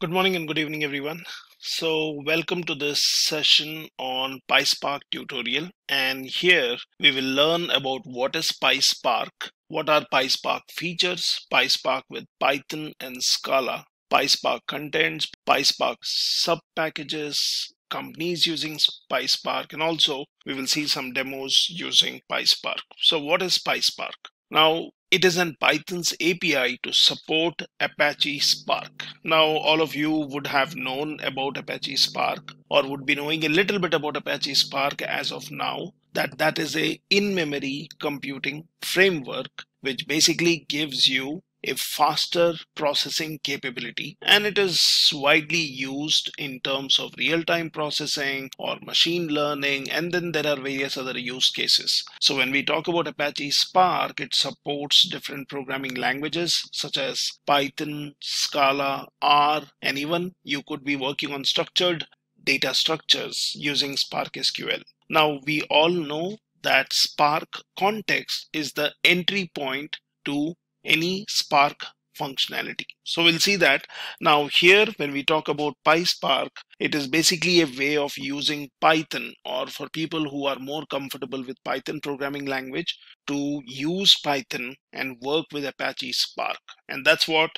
Good morning and good evening, everyone. So welcome to this session on PySpark tutorial. And here we will learn about what is PySpark, what are PySpark features, PySpark with Python and Scala, PySpark contents, PySpark sub-packages, companies using PySpark, and also we will see some demos using PySpark. So what is PySpark? Now, it is in Python's API to support Apache Spark. Now, all of you would have known about Apache Spark or would be knowing a little bit about Apache Spark as of now, that is a in-memory computing framework, which basically gives you a faster processing capability, and it is widely used in terms of real-time processing or machine learning, and then there are various other use cases. So when we talk about Apache Spark, it supports different programming languages such as Python, Scala, R, and even you could be working on structured data structures using Spark SQL. Now, we all know that Spark context is the entry point to any Spark functionality. So we'll see that. Now here, when we talk about PySpark, it is basically a way of using Python, or for people who are more comfortable with Python programming language, to use Python and work with Apache Spark. And that's what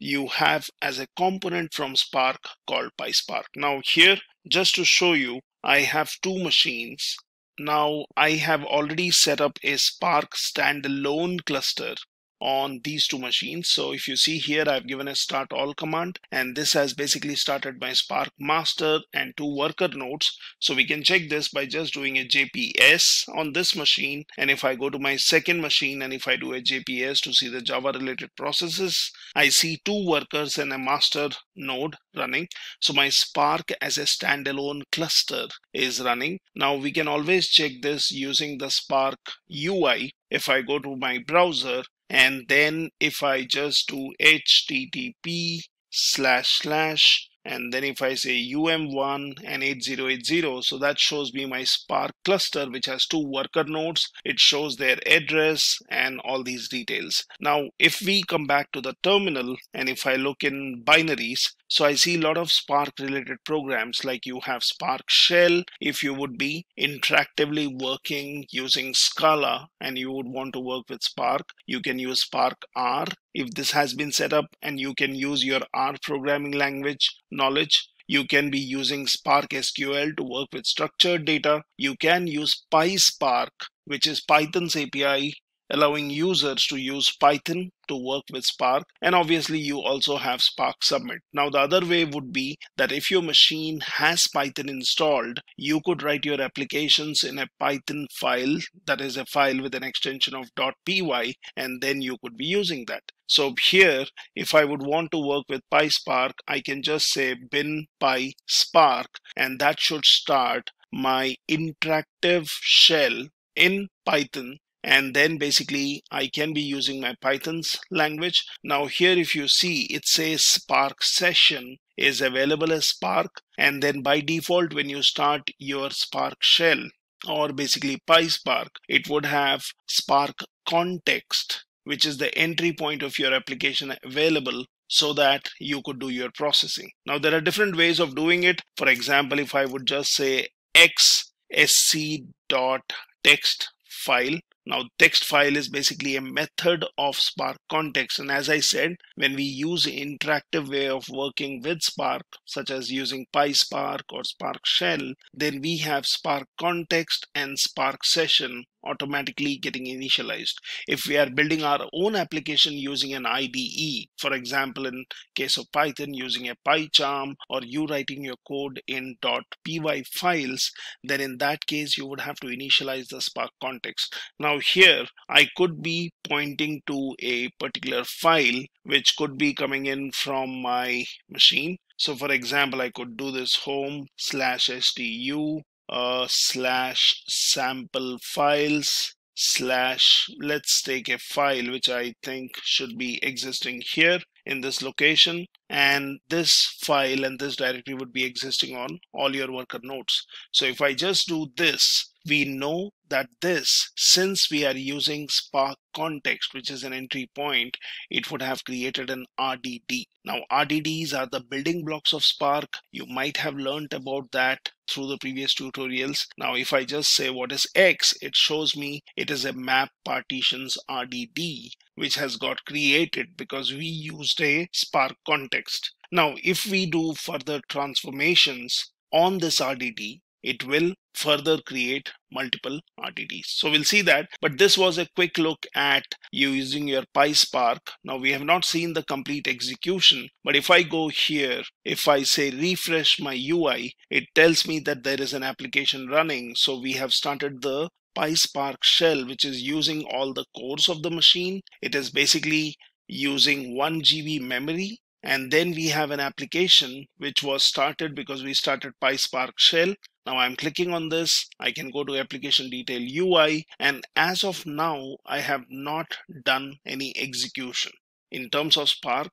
you have as a component from Spark called PySpark. Now here, just to show you, I have two machines. Now I have already set up a Spark standalone cluster on these two machines. So if you see here, I've given a start all command, and this has basically started my Spark master and two worker nodes. So we can check this by just doing a JPS on this machine. And if I go to my second machine and if I do a JPS to see the Java related processes, I see two workers and a master node running. So my Spark as a standalone cluster is running. Now we can always check this using the Spark UI. If I go to my browser, and then if I just do http:// and then if I say um1 and 8080, so that shows me my Spark cluster, which has two worker nodes. It shows their address and all these details. Now, if we come back to the terminal and if I look in binaries, so I see a lot of Spark related programs, like you have Spark Shell, if you would be interactively working using Scala and you would want to work with Spark, you can use Spark R if this has been set up, and you can use your R programming language knowledge. You can be using Spark SQL to work with structured data. You can use PySpark, which is Python's API, allowing users to use Python to work with Spark. And obviously you also have Spark Submit. Now the other way would be that if your machine has Python installed, you could write your applications in a Python file, that is a file with an extension of .py, and then you could be using that. So here, if I would want to work with PySpark, I can just say bin PySpark, and that should start my interactive shell in Python. And then basically I can be using my Python's language. Now here, if you see, it says Spark session is available as Spark. And then by default, when you start your Spark shell or basically PySpark, it would have Spark context, which is the entry point of your application, available so that you could do your processing. Now there are different ways of doing it. For example, if I would just say xsc.text file. Now text file is basically a method of Spark context, and as I said, when we use interactive way of working with Spark, such as using PySpark or Spark Shell, then we have Spark context and Spark session automatically getting initialized. If we are building our own application using an IDE, for example, in case of Python using a PyCharm, or you writing your code in .py files, then in that case you would have to initialize the Spark context. Now here I could be pointing to a particular file which could be coming in from my machine. So for example, I could do this home/stu /sample files / let's take a file which I think should be existing here in this location, and this file and this directory would be existing on all your worker nodes. So if I just do this, we know that this, since we are using Spark context, which is an entry point, it would have created an RDD. Now, RDDs are the building blocks of Spark. You might have learned about that through the previous tutorials. Now, if I just say what is X, it shows me it is a map partitions RDD, which has got created because we used a Spark context. Now, if we do further transformations on this RDD, it will further create multiple RDDs. So we'll see that. But this was a quick look at you using your PySpark. Now we have not seen the complete execution, but if I go here, if I say refresh my UI, it tells me that there is an application running. So we have started the PySpark shell, which is using all the cores of the machine. It is basically using 1 GB memory. And then we have an application which was started because we started PySpark shell. Now I'm clicking on this. I can go to application detail UI, and as of now, I have not done any execution. In terms of Spark,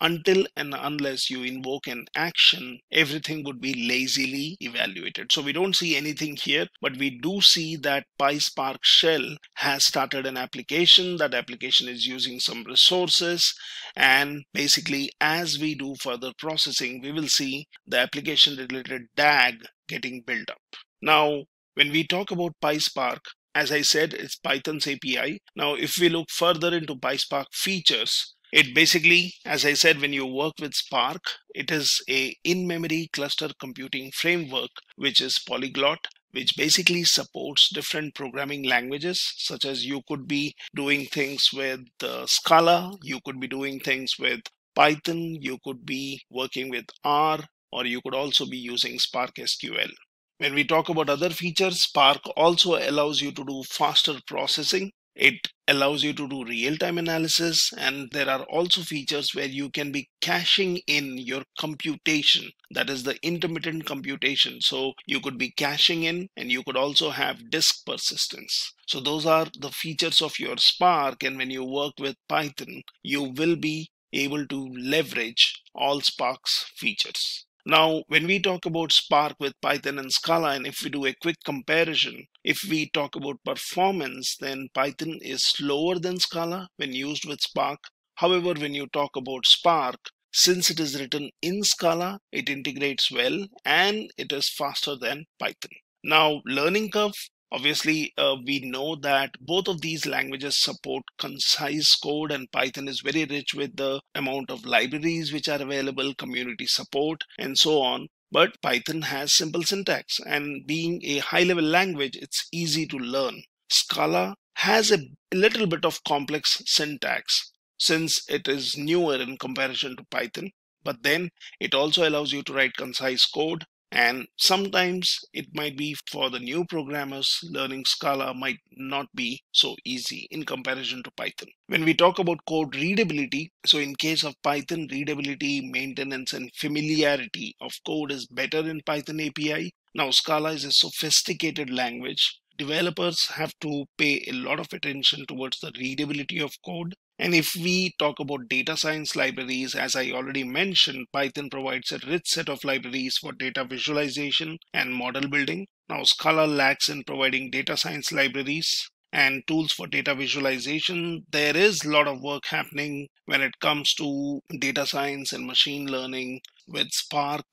until and unless you invoke an action, everything would be lazily evaluated. So we don't see anything here, but we do see that PySpark shell has started an application. That application is using some resources, and basically as we do further processing, we will see the application related DAG getting built up. Now, when we talk about PySpark, as I said, it's Python's API. Now, if we look further into PySpark features, it basically, as I said, when you work with Spark, it is a in-memory cluster computing framework, which is polyglot, which basically supports different programming languages, such as you could be doing things with Scala, you could be doing things with Python, you could be working with R, or you could also be using Spark SQL. When we talk about other features, Spark also allows you to do faster processing. It allows you to do real-time analysis, and there are also features where you can be caching in your computation. That is the intermittent computation. So you could be caching in, and you could also have disk persistence. So those are the features of your Spark, and when you work with Python, you will be able to leverage all Spark's features. Now, when we talk about Spark with Python and Scala, and if we do a quick comparison, if we talk about performance, then Python is slower than Scala when used with Spark. However, when you talk about Spark, since it is written in Scala, it integrates well and it is faster than Python. Now, learning curve. Obviously, we know that both of these languages support concise code, and Python is very rich with the amount of libraries which are available, community support, and so on. But Python has simple syntax, and being a high-level language, it's easy to learn. Scala has a little bit of complex syntax since it is newer in comparison to Python, but then it also allows you to write concise code. And sometimes it might be for the new programmers, learning Scala might not be so easy in comparison to Python. When we talk about code readability, so in case of Python, readability, maintenance, and familiarity of code is better in Python API. Now, Scala is a sophisticated language. Developers have to pay a lot of attention towards the readability of code. And if we talk about data science libraries, as I already mentioned, Python provides a rich set of libraries for data visualization and model building. Now, Scala lacks in providing data science libraries and tools for data visualization. There is a lot of work happening when it comes to data science and machine learning with Spark,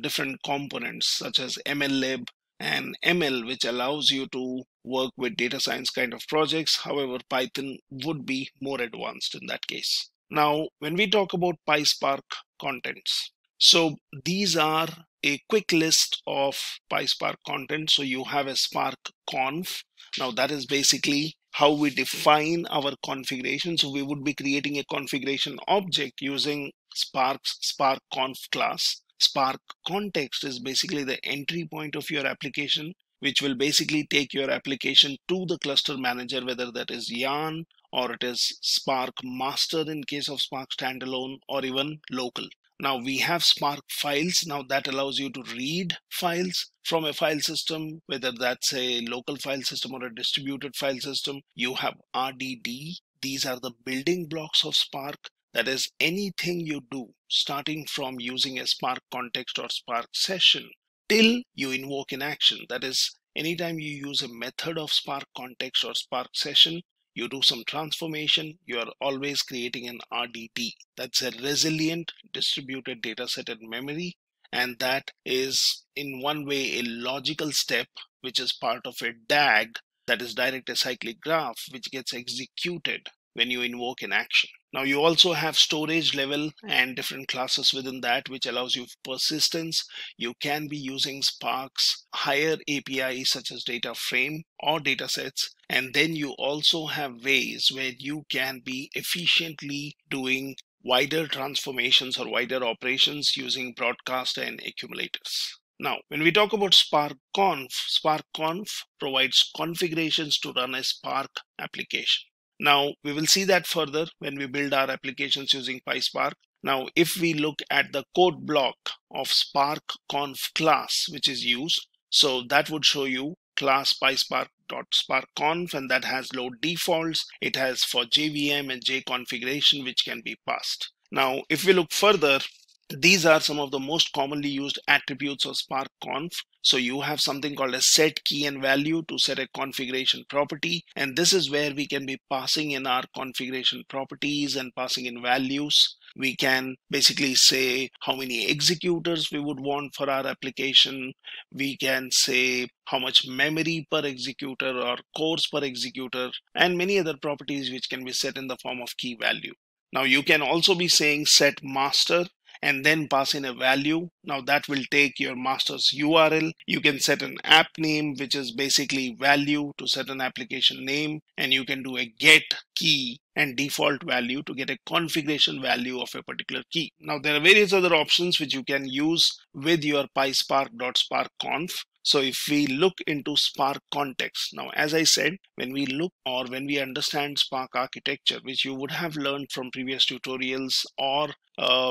different components such as MLlib and ML, which allows you to work with data science kind of projects. However, Python would be more advanced in that case. Now, when we talk about PySpark contents, so these are a quick list of PySpark content. So you have a Spark conf. Now that is basically how we define our configuration. So we would be creating a configuration object using Spark's Spark conf class. Spark context is basically the entry point of your application, which will basically take your application to the cluster manager, whether that is YARN or it is Spark master in case of Spark standalone or even local. Now we have Spark files. Now that allows you to read files from a file system, whether that's a local file system or a distributed file system. You have RDD. These are the building blocks of Spark. That is, anything you do, starting from using a Spark context or Spark session till you invoke an action, that is Anytime you use a method of Spark context or Spark session, you do some transformation, you are always creating an RDT. That's a resilient distributed data set in memory. And that is in one way a logical step, which is part of a DAG, that is direct acyclic graph, which gets executed when you invoke an action. Now you also have storage level and different classes within that, which allows you persistence. You can be using Spark's higher APIs such as data frame or data sets. And then you also have ways where you can be efficiently doing wider transformations or wider operations using broadcast and accumulators. Now, when we talk about SparkConf provides configurations to run a Spark application. Now, we will see that further when we build our applications using PySpark. Now, if we look at the code block of SparkConf class, which is used, so that would show you class PySpark.SparkConf, and that has load defaults. It has for JVM and JConfiguration, which can be passed. Now, if we look further, these are some of the most commonly used attributes of SparkConf. So you have something called a set key and value to set a configuration property. And this is where we can be passing in our configuration properties and passing in values. We can basically say how many executors we would want for our application. We can say how much memory per executor or cores per executor, and many other properties which can be set in the form of key value. Now you can also be saying set master, and then pass in a value. Now that will take your master's URL. You can set an app name, which is basically value to set an application name, and you can do a get key and default value to get a configuration value of a particular key. Now there are various other options which you can use with your PySpark.SparkConf. So if we look into Spark context, now as I said, when we understand Spark architecture, which you would have learned from previous tutorials or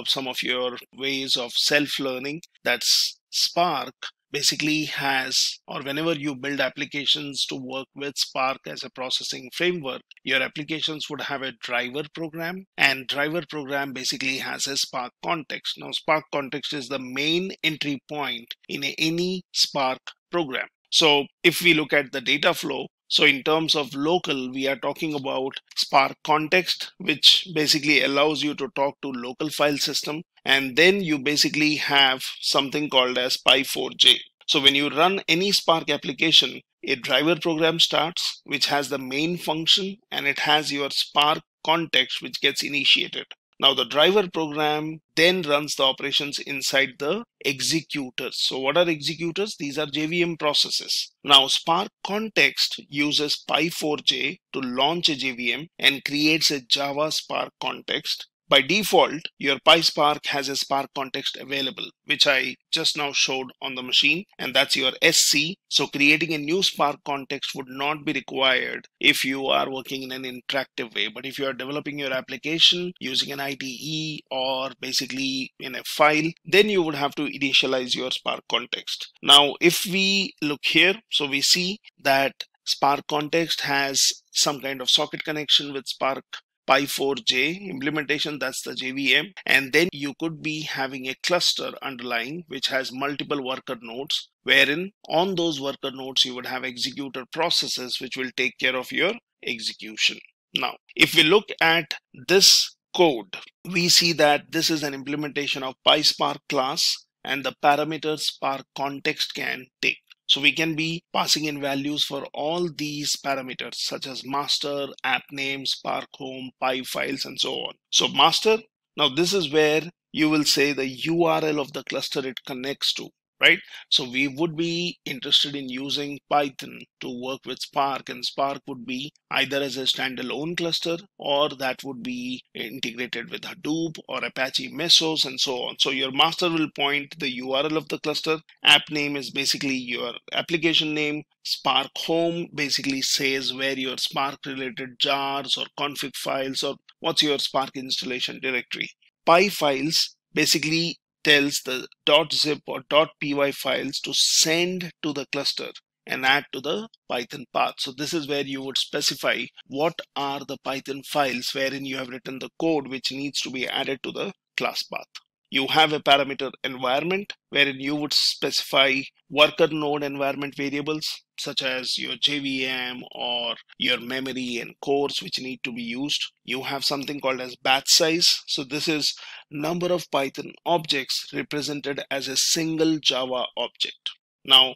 some of your ways of self-learning, that's Spark basically has, or whenever you build applications to work with Spark as a processing framework, your applications would have a driver program, and driver program basically has a Spark context. Now Spark context is the main entry point in any Spark program. So if we look at the data flow, so in terms of local, we are talking about Spark context, which basically allows you to talk to local file system. And then you basically have something called as Py4j. So when you run any Spark application, a driver program starts, which has the main function, and it has your Spark context, which gets initiated. Now the driver program then runs the operations inside the executors. So what are executors? These are JVM processes. Now Spark context uses Py4j to launch a JVM and creates a Java Spark context. By default, your PySpark has a Spark context available, which I just now showed on the machine, and that's your SC. So creating a new Spark context would not be required if you are working in an interactive way. But if you are developing your application using an IDE or basically in a file, then you would have to initialize your Spark context. Now, if we look here, so we see that Spark context has some kind of socket connection with Spark Py4j implementation, that's the JVM, and then you could be having a cluster underlying which has multiple worker nodes, wherein on those worker nodes you would have executor processes which will take care of your execution. Now, if we look at this code, we see that this is an implementation of PySpark class and the parameters Spark context can take. So we can be passing in values for all these parameters such as master, app name, Spark home, py files, and so on. So master, now this is where you will say the URL of the cluster it connects to, right? So we would be interested in using Python to work with Spark, and Spark would be either as a standalone cluster or that would be integrated with Hadoop or Apache Mesos and so on. So your master will point the URL of the cluster. App name is basically your application name. Spark home basically says where your Spark related jars or config files or what's your Spark installation directory. Py files basically tells the .zip or .py files to send to the cluster and add to the Python path. So this is where you would specify what are the Python files wherein you have written the code which needs to be added to the class path. you have a parameter environment wherein you would specify worker node environment variables such as your JVM or your memory and cores which need to be used. You have something called as batch size. So this is number of Python objects represented as a single Java object. Now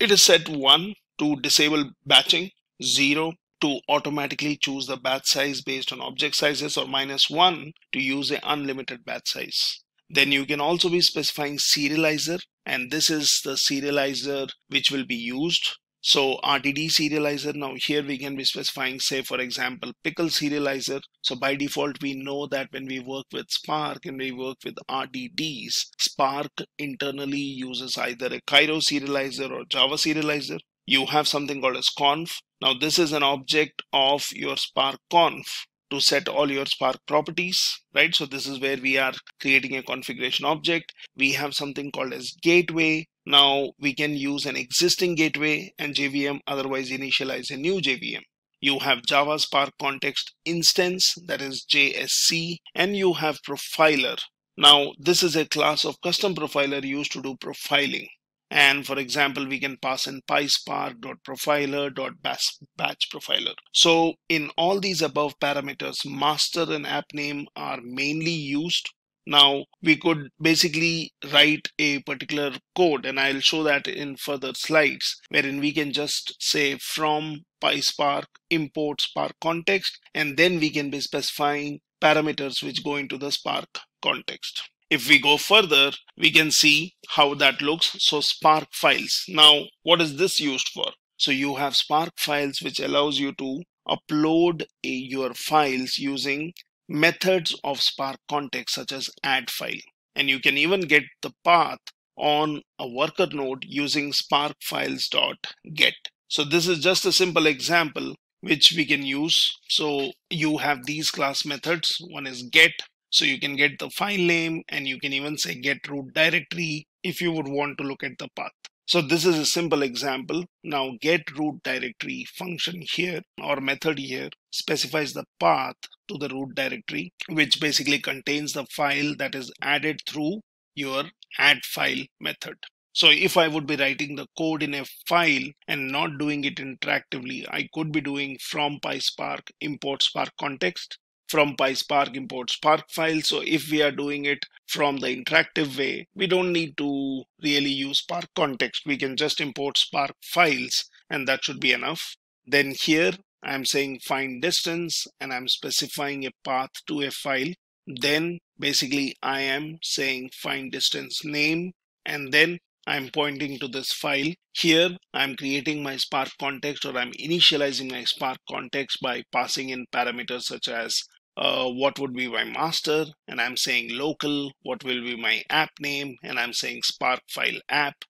it is set 1 to disable batching, 0 to automatically choose the batch size based on object sizes, or -1 to use an unlimited batch size. Then you can also be specifying serializer, and this is the serializer which will be used. So RTD serializer, now here we can be specifying, say for example, pickle serializer. So by default we know that when we work with Spark and we work with RTDs, Spark internally uses either a Cairo serializer or Java serializer. You have something called as conf. Now this is an object of your Spark conf to set all your Spark properties, right? So this is where we are creating a configuration object. We have something called as gateway. Now we can use an existing gateway and JVM, otherwise initialize a new JVM. You have Java Spark Context Instance, that is JSC, and you have profiler. Now this is a class of custom profiler used to do profiling. And for example, we can pass in pyspark.profiler.batchprofiler. So in all these above parameters, master and app name are mainly used. Now we could basically write a particular code, and I'll show that in further slides, wherein we can just say from pyspark import Spark context, and then we can be specifying parameters which go into the Spark context. If we go further, we can see how that looks. So Spark files. Now, what is this used for? So you have Spark files, which allows you to upload your files using methods of Spark context, such as add file. And you can even get the path on a worker node using sparkfiles.get. So this is just a simple example which we can use. So you have these class methods. One is get. So you can get the file name, and you can even say get root directory if you would want to look at the path. So this is a simple example. Now get root directory function here, or method here, specifies the path to the root directory, which basically contains the file that is added through your add file method. So if I would be writing the code in a file and not doing it interactively, I could be doing from pyspark import Spark context, from pyspark import Spark file. So if we are doing it from the interactive way, we don't need to really use Spark context. We can just import Spark files, and that should be enough. Then here I'm saying find distance, and I'm specifying a path to a file. Then basically I am saying find distance name, and then I'm pointing to this file. Here I'm creating my Spark context, or I'm initializing my Spark context by passing in parameters such as what would be my master, and I'm saying local, what will be my app name, and I'm saying Spark file app,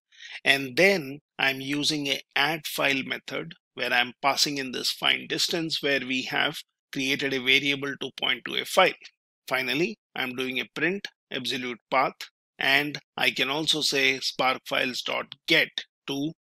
and then I'm using an add file method where I'm passing in this find distance, where we have created a variable to point to a file. Finally, I'm doing a print absolute path, and I can also say sparkfiles.get to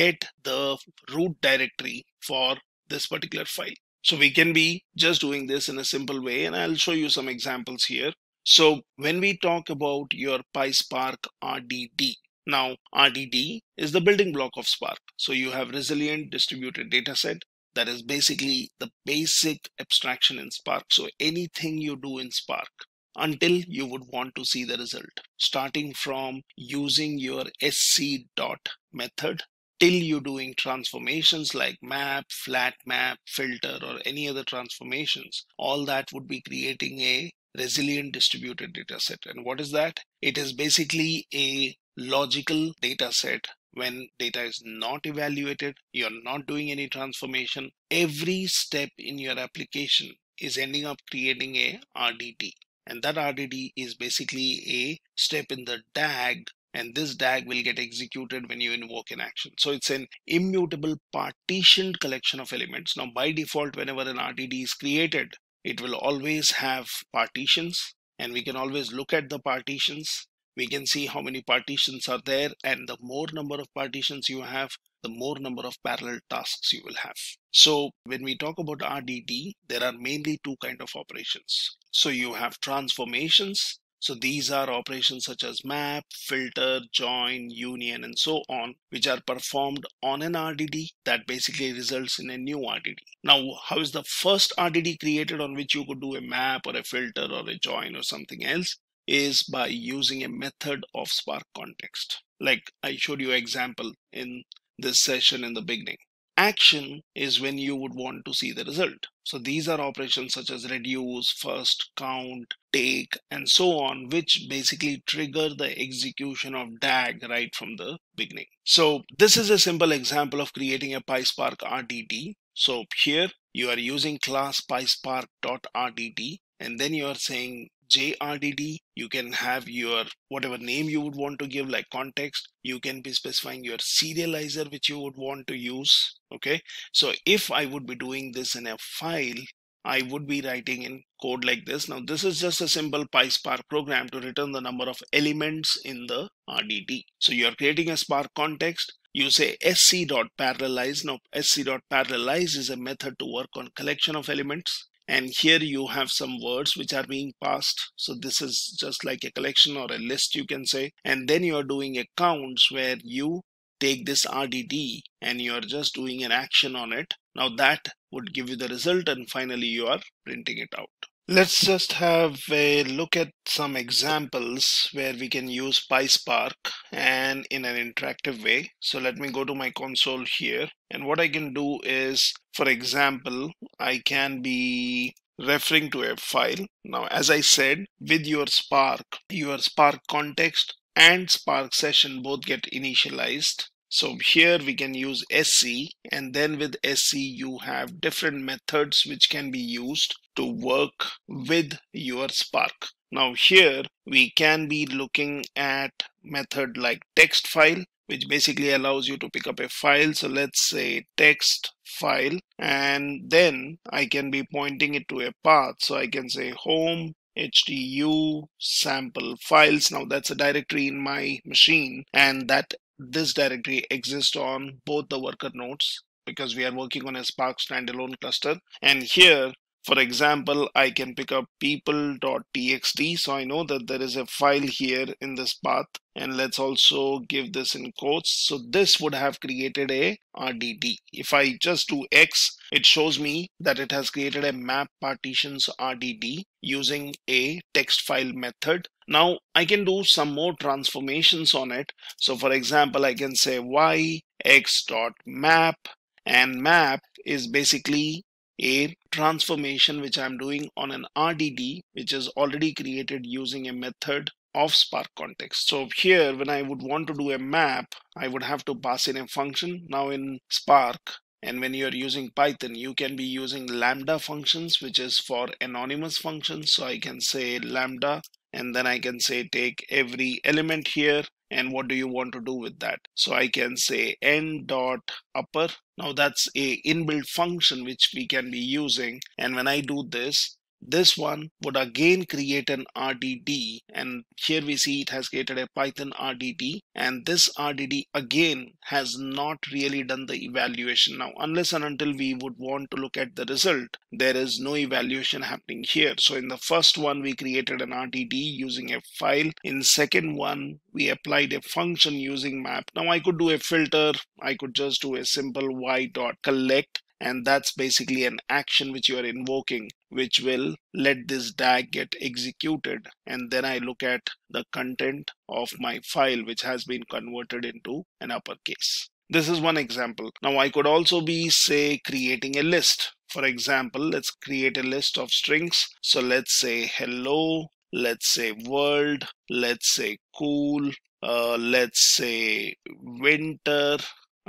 get the root directory for this particular file. So we can be just doing this in a simple way, and I'll show you some examples here. So when we talk about your PySpark RDD, now RDD is the building block of Spark. So you have resilient distributed dataset. That is basically the basic abstraction in Spark. So anything you do in Spark, until you would want to see the result, starting from using your sc dot method till you doing transformations like map, flat map, filter, or any other transformations, all that would be creating a resilient distributed data set. And what is that? It is basically a logical data set. When data is not evaluated, you're not doing any transformation, every step in your application is ending up creating a RDD. And that RDD is basically a step in the DAG, and this DAG will get executed when you invoke an action. So it's an immutable partitioned collection of elements. Now by default, whenever an RDD is created, it will always have partitions, and we can always look at the partitions. We can see how many partitions are there, and the more number of partitions you have, the more number of parallel tasks you will have. So when we talk about RDD, there are mainly two kinds of operations. So you have transformations, So these are operations such as map, filter, join, union, and so on, which are performed on an RDD that basically results in a new RDD. Now, how is the first RDD created on which you could do a map or a filter or a join or something else? Is by using a method of Spark context. Like I showed you an example in this session in the beginning. Action is when you would want to see the result. So these are operations such as reduce, first, count, take, and so on, which basically trigger the execution of DAG right from the beginning. So this is a simple example of creating a PySpark RDD. So here you are using class PySpark.RDD, and then you are saying JRDD. You can have your whatever name you would want to give, like context. You can be specifying your serializer which you would want to use. Okay, so if I would be doing this in a file, I would be writing in code like this. Now this is just a simple PySpark program to return the number of elements in the RDD. So you are creating a Spark context. You say sc.parallelize. Now sc.parallelize is a method to work on collection of elements. And here you have some words which are being passed. So this is just like a collection or a list, you can say. And then you are doing a counts where you take this RDD and you are just doing an action on it. Now that would give you the result, and finally you are printing it out. Let's just have a look at some examples where we can use PySpark and in an interactive way. So let me go to my console here, and what I can do is, for example, I can be referring to a file. Now, as I said, with your Spark context and Spark session both get initialized. So here we can use SC, and then with SC you have different methods which can be used to work with your Spark. Now here we can be looking at method like text file, which basically allows you to pick up a file. So let's say text file, and then I can be pointing it to a path. So I can say home HTU sample files. Now that's a directory in my machine, and that this directory exists on both the worker nodes because we are working on a Spark standalone cluster. And here, for example, I can pick up people.txt. So I know that there is a file here in this path. And let's also give this in quotes. So this would have created a RDD. If I just do X, it shows me that it has created a map partitions RDD using a text file method. Now I can do some more transformations on it. So for example, I can say y x.map, and map is basically a transformation which I'm doing on an RDD which is already created using a method of Spark context. So here when I would want to do a map, I would have to pass in a function. Now in Spark, and when you're using Python, you can be using lambda functions, which is for anonymous functions. So I can say lambda, and then I can say take every element here, and what do you want to do with that? So I can say n.upper. Now that's a inbuilt function which we can be using. And when I do this, this one would again create an RDD, and here we see it has created a Python RDD, and this RDD again has not really done the evaluation. Now unless and until we would want to look at the result, there is no evaluation happening here. So in the first one we created an RDD using a file. In second one we applied a function using map. Now I could do a filter. I could just do a simple y.collect, and that's basically an action which you are invoking, which will let this DAG get executed. And then I look at the content of my file, which has been converted into an uppercase. This is one example. Now I could also be, say, creating a list. For example, let's create a list of strings. So let's say hello, let's say world, let's say cool, let's say winter,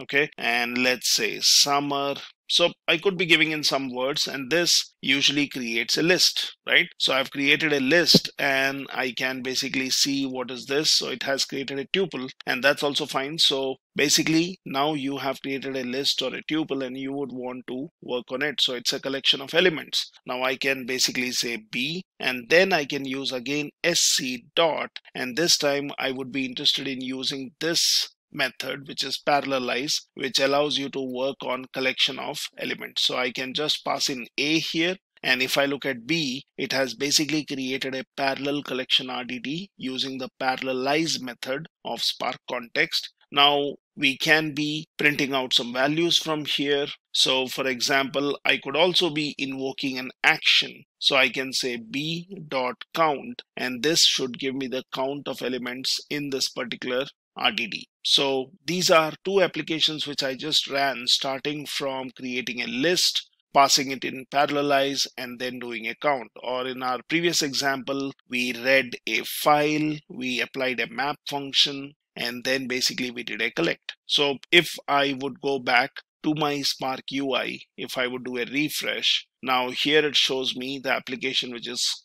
okay, and let's say summer. So I could be giving in some words, and this usually creates a list, right? So I've created a list, and I can basically see what is this. So it has created a tuple, and that's also fine. So basically now you have created a list or a tuple, and you would want to work on it. So it's a collection of elements. Now I can basically say B, and then I can use again SC dot, and this time I would be interested in using this method, which is parallelize, which allows you to work on collection of elements. So I can just pass in A here, And if I look at B, it has basically created a parallel collection RDD using the parallelize method of Spark context. Now we can be printing out some values from here. So for example, I could also be invoking an action. So I can say b.count, and this should give me the count of elements in this particular RDD. So these are two applications which I just ran, starting from creating a list, passing it in parallelize, and then doing a count. Or in our previous example, we read a file, we applied a map function, and then basically we did a collect. So if I would go back to my Spark UI, if I would do a refresh, now here it shows me the application which is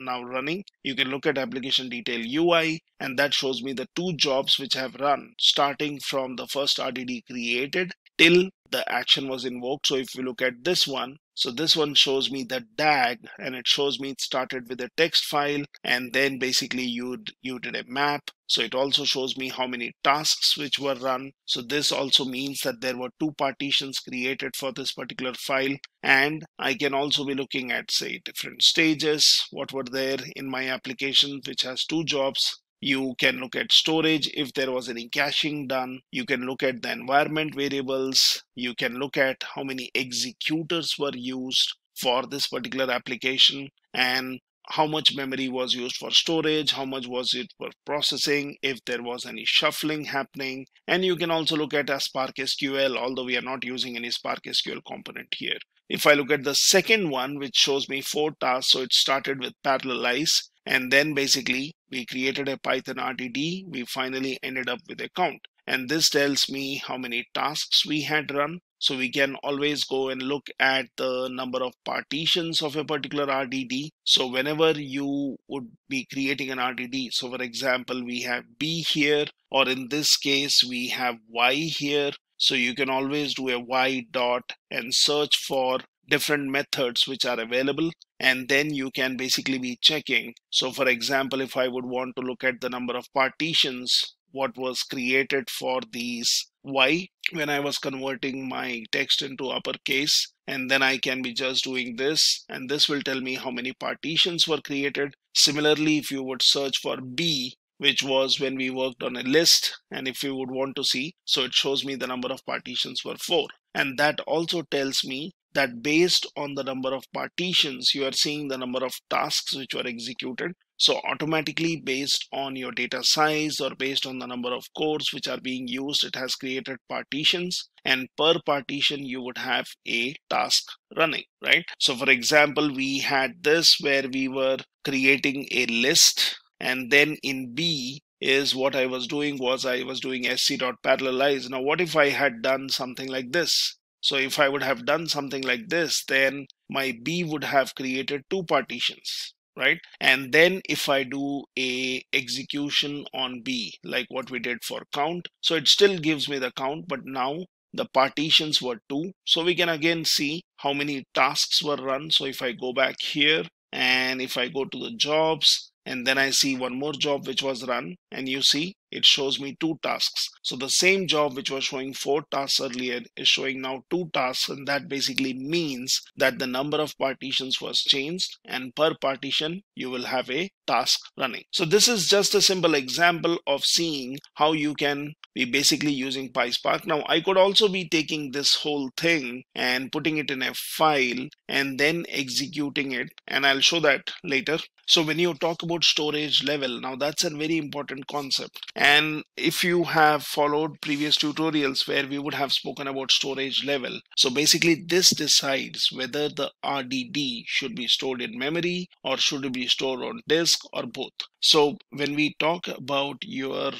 now running. You can look at application detail UI, and that shows me the two jobs which have run, starting from the first RDD created till the action was invoked. So if we look at this one, so this one shows me the DAG, and it shows me it started with a text file, and then basically you did a map. So it also shows me how many tasks which were run. So this also means that there were two partitions created for this particular file. And I can also be looking at, say, different stages, what were there in my application, which has two jobs. You can look at storage, if there was any caching done. You can look at the environment variables. You can look at how many executors were used for this particular application, and how much memory was used for storage, how much was it for processing, if there was any shuffling happening. And you can also look at a Spark SQL, although we are not using any Spark SQL component here. If I look at the second one, which shows me four tasks, so it started with parallelize, and then basically we created a Python RDD. We finally ended up with a count. And this tells me how many tasks we had run. So we can always go and look at the number of partitions of a particular RDD. So whenever you would be creating an RDD, so for example, we have B here, or in this case, we have Y here. So you can always do a Y dot and search for different methods which are available, and then you can basically be checking. So for example, if I would want to look at the number of partitions, what was created for these Y when I was converting my text into uppercase, and then I can be just doing this, and this will tell me how many partitions were created. Similarly, if you would search for B, which was when we worked on a list, and if you would want to see, so it shows me the number of partitions were 4. And that also tells me that based on the number of partitions, you are seeing the number of tasks which were executed. So automatically, based on your data size or based on the number of cores which are being used, it has created partitions, and per partition you would have a task running, right? So for example, we had this where we were creating a list, and then in B is what I was doing was I was doing sc.parallelize. Now what if I had done something like this? So if I would have done something like this, then my B would have created two partitions, right? And then if I do a execution on B, like what we did for count, so it still gives me the count, but now the partitions were 2. So we can again see how many tasks were run. So if I go back here, and if I go to the jobs, and then I see one more job which was run, and you see it shows me 2 tasks. So the same job which was showing 4 tasks earlier is showing now 2 tasks, and that basically means that the number of partitions was changed, and per partition you will have a task running. So this is just a simple example of seeing how you can be basically using PySpark. Now I could also be taking this whole thing and putting it in a file and then executing it, and I'll show that later. So when you talk about storage level, now that's a very important concept. And if you have followed previous tutorials where we would have spoken about storage level, so basically this decides whether the RDD should be stored in memory or should it be stored on disk or both. So when we talk about your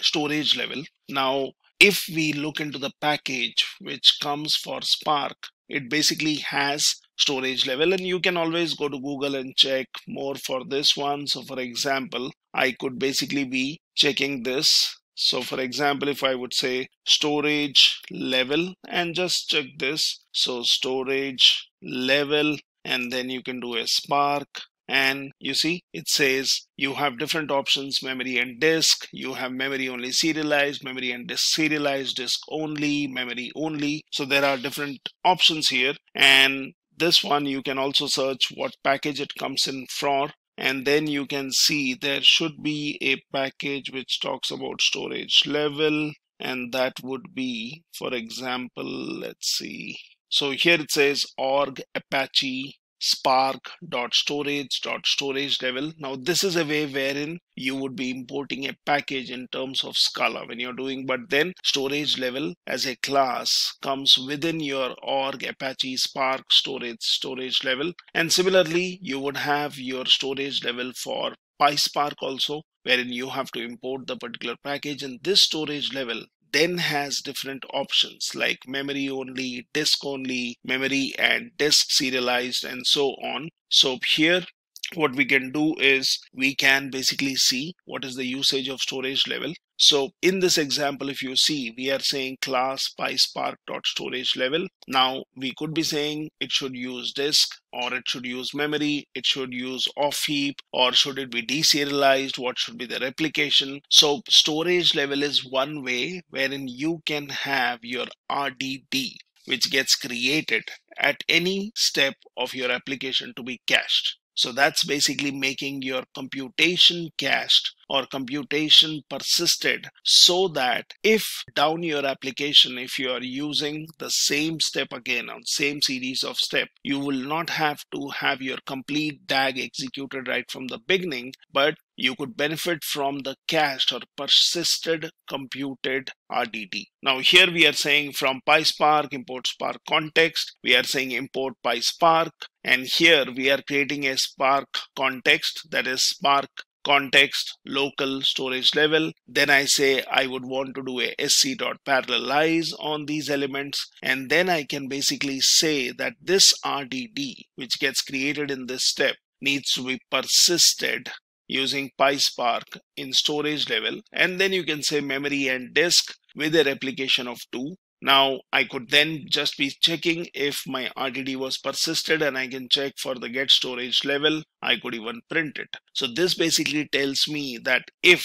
storage level, now if we look into the package which comes for Spark, it basically has storage level, and you can always go to Google and check more for this one. So for example, I could basically be checking this. So for example, if I would say storage level and just check this, so storage level, and then you can do a Spark, and you see it says you have different options, memory and disk. You have memory only serialized, memory and disk serialized, disk only, memory only. So there are different options here, and this one you can also search what package it comes in for, and then you can see there should be a package which talks about storage level, and that would be, for example, let's see. So here it says org apache spark.storage.storage level. Now this is a way wherein you would be importing a package in terms of Scala when you're doing, but then storage level as a class comes within your org apache spark storage level. And similarly, you would have your storage level for PySpark also, wherein you have to import the particular package, and this storage level then has different options like memory only, disk only, memory and disk serialized, and so on. So here what we can do is we can basically see what is the usage of storage level. So in this example, if you see, we are saying class PySpark.storage level. Now we could be saying it should use disk, or it should use memory, it should use off heap, or should it be deserialized? What should be the replication? So storage level is one way wherein you can have your RDD, which gets created at any step of your application to be cached. So that's basically making your computation cached or computation persisted, so that if down your application, if you are using the same step again on same series of steps, you will not have to have your complete DAG executed right from the beginning, but you could benefit from the cached or persisted computed RDD. Now here we are saying from PySpark, import Spark context, we are saying import PySpark, and here we are creating a Spark context, that is Spark context local storage level. Then I say I would want to do a sc.parallelize on these elements, and then I can basically say that this RDD, which gets created in this step, needs to be persisted using PySpark in storage level, and then you can say memory and disk with a replication of 2. Now I could then just be checking if my RDD was persisted, and I can check for the get storage level. I could even print it. So this basically tells me that if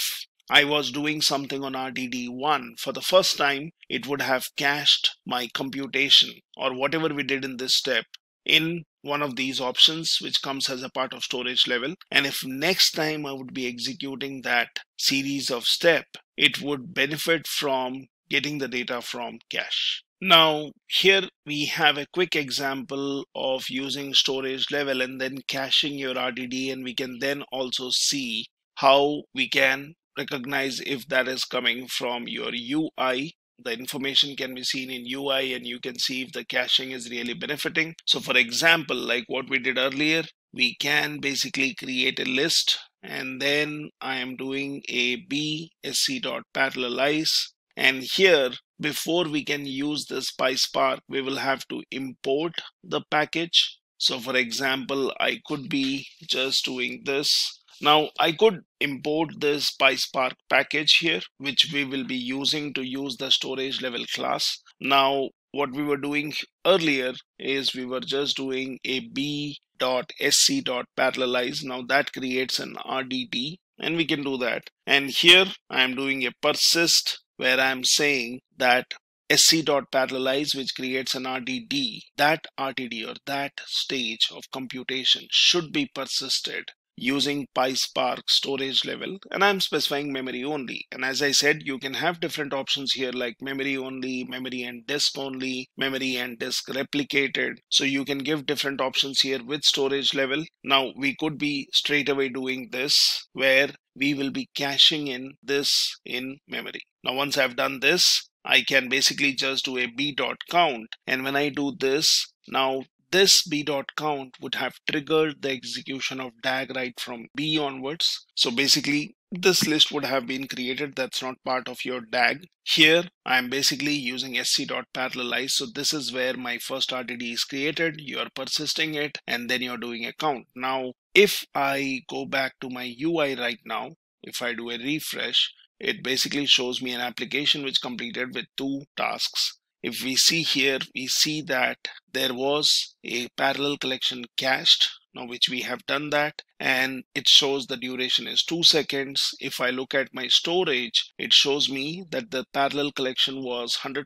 I was doing something on RDD1 for the first time, it would have cached my computation or whatever we did in this step in one of these options, which comes as a part of storage level. And if next time I would be executing that series of step, it would benefit from getting the data from cache. Now here we have a quick example of using storage level and then caching your RDD, and we can then also see how we can recognize if that is coming from your UI. The information can be seen in UI, and you can see if the caching is really benefiting. So for example, like what we did earlier, we can basically create a list, and then I am doing a bsc.parallelize. And here, before we can use this PySpark, we will have to import the package. So for example, I could be just doing this. Now I could import this PySpark package here, which we will be using to use the storage level class. Now what we were doing earlier is we were just doing a b.sc.parallelize. Now that creates an RDD, and we can do that. And here I am doing a persist, where I'm saying that sc.parallelize, which creates an RDD, that RDD or that stage of computation should be persisted using PySpark storage level, and I'm specifying memory only. And as I said, you can have different options here like memory only, memory and disk only, memory and disk replicated. So you can give different options here with storage level. Now we could be straight away doing this, where we will be caching in this in memory. Now once I've done this, I can basically just do a b.count, and when I do this, now this b.count would have triggered the execution of DAG right from b onwards. So basically this list would have been created. That's not part of your DAG. Here I'm basically using sc.parallelize. So this is where my first RDD is created. You're persisting it, and then you're doing a count. Now if I go back to my UI right now, if I do a refresh, it basically shows me an application which completed with 2 tasks. If we see here, we see that there was a parallel collection cached, now which we have done that, and it shows the duration is 2 seconds. If I look at my storage, it shows me that the parallel collection was 100%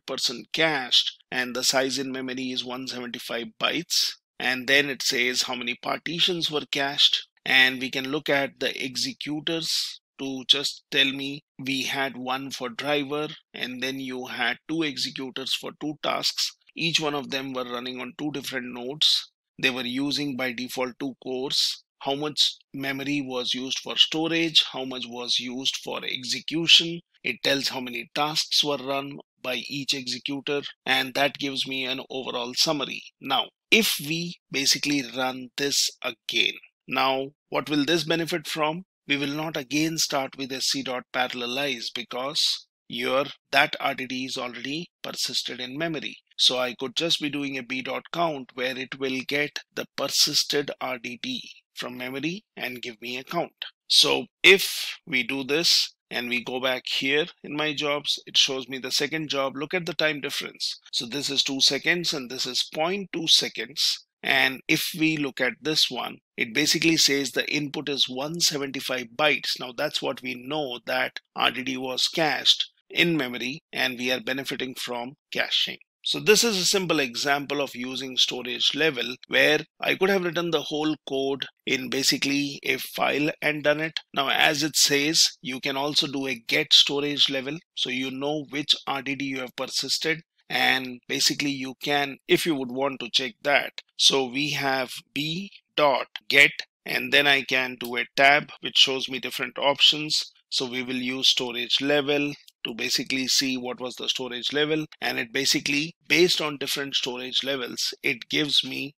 cached, and the size in memory is 175 bytes. and then it says how many partitions were cached, and we can look at the executors to just tell me we had one for driver, and then you had two executors for two tasks. Each one of them were running on two different nodes. They were using by default two cores. How much memory was used for storage, how much was used for execution. It tells how many tasks were run by each executor, and that gives me an overall summary. Now, if we basically run this again, now what will this benefit from? We will not again start with sc.parallelize because here that RDD is already persisted in memory. So I could just be doing a b.count where it will get the persisted RDD from memory and give me a count. So if we do this and we go back here in my jobs, it shows me the second job. Look at the time difference. So this is 2 seconds and this is 0.2 seconds. And if we look at this one, it basically says the input is 175 bytes. Now that's what we know, that RDD was cached in memory and we are benefiting from caching. So this is a simple example of using storage level where I could have written the whole code in basically a file and done it. Now, as it says, you can also do a get storage level. So you know which RDD you have persisted, and basically you can, if you would want to check that. So we have b.get, and then I can do a tab which shows me different options. So we will use storage level to basically see what was the storage level, and it basically, based on different storage levels, it gives me,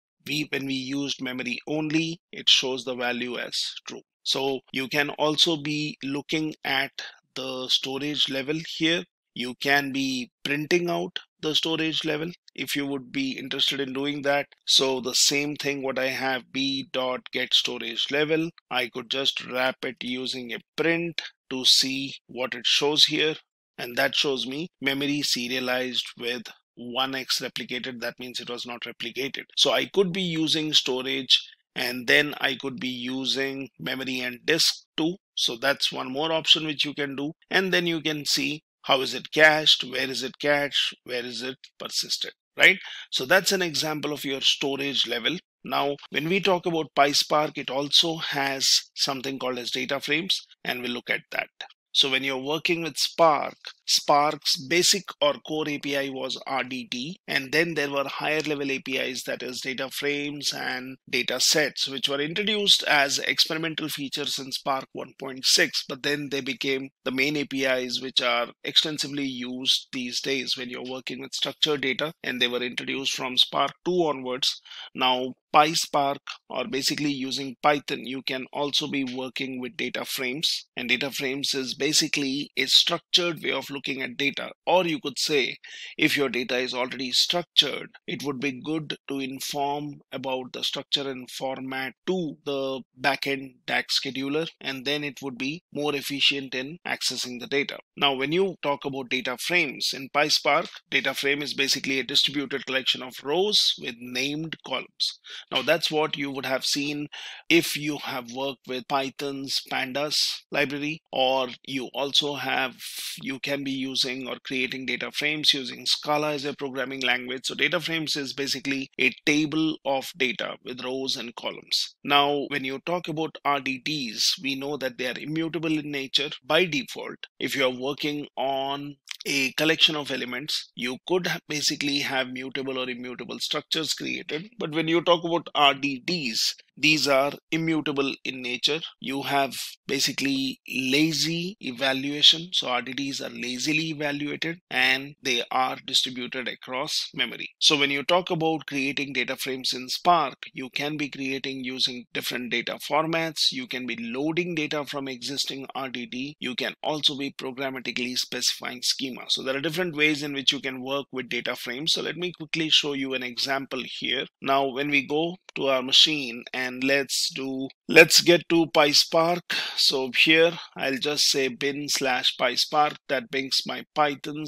when we used memory only, it shows the value as true. So you can also be looking at the storage level here. You can be printing out the storage level if you would be interested in doing that. So the same thing what I have, b.get storage level, I could just wrap it using a print to see what it shows here, and that shows me memory serialized with 1x replicated. That means it was not replicated. So I could be using storage, and then I could be using memory and disk too. So that's one more option which you can do, and then you can see how is it cached, where is it cached, where is it persisted, right? So that's an example of your storage level. Now, when we talk about PySpark, it also has something called as data frames, and we'll look at that. So when you're working with Spark, Spark's basic or core API was RDD, and then there were higher level APIs, that is data frames and data sets, which were introduced as experimental features in Spark 1.6, but then they became the main APIs which are extensively used these days when you're working with structured data, and they were introduced from Spark 2 onwards. Now, PySpark, or basically using Python, you can also be working with data frames, and data frames is basically a structured way of looking at data, or you could say if your data is already structured, it would be good to inform about the structure and format to the backend DAC scheduler, and then it would be more efficient in accessing the data. Now, when you talk about data frames in PySpark, data frame is basically a distributed collection of rows with named columns. Now that's what you would have seen if you have worked with Python's pandas library, or you also have, you can be using or creating data frames using Scala as a programming language. So data frames is basically a table of data with rows and columns. Now, when you talk about RDDs, we know that they are immutable in nature by default. If you are working on a collection of elements, you could basically have mutable or immutable structures created. But when you talk about RDDs, these are immutable in nature. You have basically lazy evaluation. So RDDs are lazily evaluated, and they are distributed across memory. So when you talk about creating data frames in Spark, you can be creating using different data formats. You can be loading data from existing RDD. You can also be programmatically specifying schema. So there are different ways in which you can work with data frames. So let me quickly show you an example here. Now, when we go to our machine, and let's get to PySpark. So here I'll just say bin/PySpark. That brings my Python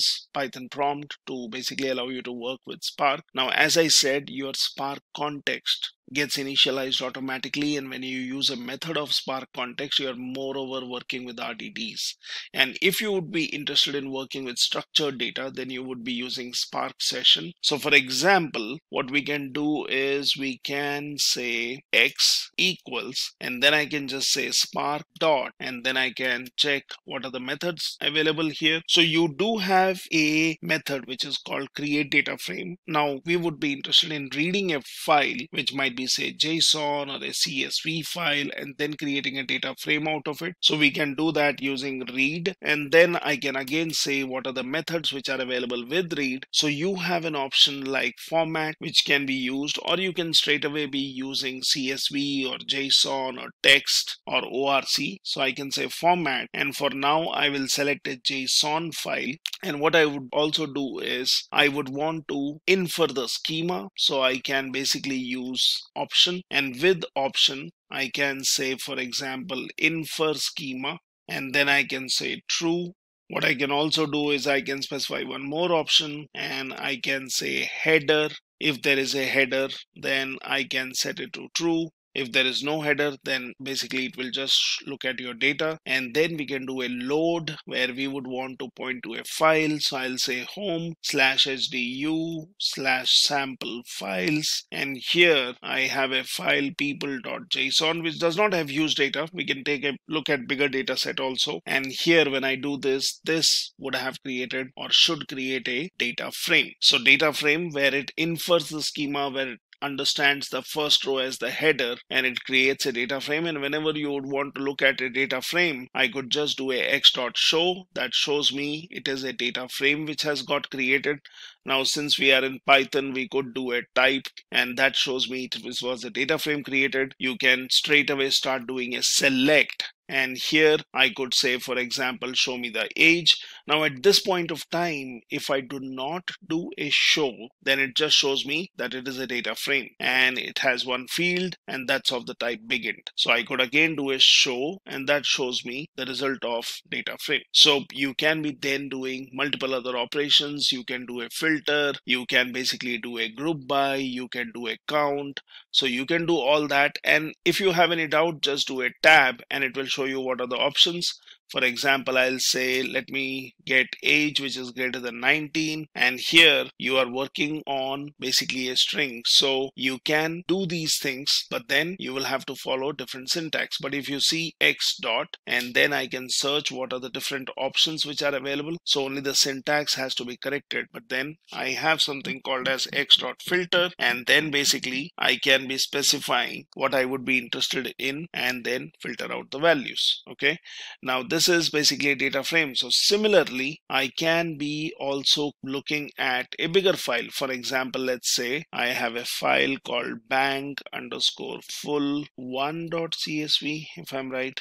prompt to basically allow you to work with Spark. Now, as I said, your Spark context gets initialized automatically, and when you use a method of Spark context, you are moreover working with RDDs. And if you would be interested in working with structured data, then you would be using Spark session. So for example, what we can do is we can say x equals, and then I can just say Spark dot, and then I can check what are the methods available here. So you do have a method which is called create data frame. Now we would be interested in reading a file which might be say JSON or a CSV file and then creating a data frame out of it. So we can do that using read, and then I can again say what are the methods which are available with read. So you have an option like format which can be used, or you can straight away be using CSV or JSON or text or ORC. So I can say format, and for now I will select a JSON file. And what I would also do is I would want to infer the schema, so I can basically use option, and with option I can say, for example, infer schema, and then I can say true. What I can also do is I can specify one more option, and I can say header. If there is a header, then I can set it to true. If there is no header, then basically it will just look at your data. And then we can do a load where we would want to point to a file. So I'll say home/hdu/sample files. And here I have a file people.json, which does not have huge data. We can take a look at bigger data set also. And here when I do this, this would have created or should create a data frame. So data frame where it infers the schema, where it understands the first row as the header, and it creates a data frame. And whenever you would want to look at a data frame, I could just do a x.show that shows me it is a data frame which has got created. Now since we are in Python, we could do a type, and that shows me it was a data frame created. You can straight away start doing a select, and here I could say, for example, show me the age. Now at this point of time, if I do not do a show, then it just shows me that it is a data frame and it has one field, and that's of the type begint. So I could again do a show, and that shows me the result of data frame. So you can be then doing multiple other operations. You can do a filter, you can basically do a group by, you can do a count. So you can do all that, and if you have any doubt, just do a tab and it will show you what are the options. For example, I'll say, let me get age which is greater than 19, and here you are working on basically a string. So you can do these things, but then you will have to follow different syntax. But if you see x dot, and then I can search what are the different options which are available. So only the syntax has to be corrected, but then I have something called as x dot filter, and then basically I can be specifying what I would be interested in and then filter out the values. Okay, now this is basically a data frame. So similarly, I can be also looking at a bigger file. For example, let's say I have a file called bank_full1.csv, if I'm right.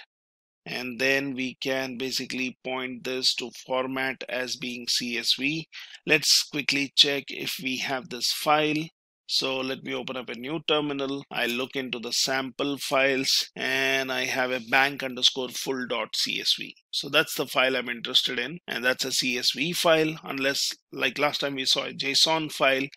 And then we can basically point this to format as being CSV. Let's quickly check if we have this file. So let me open up a new terminal. I look into the sample files, and I have a bank_full.csv. So that's the file I'm interested in, and that's a CSV file, unless like last time we saw a JSON file,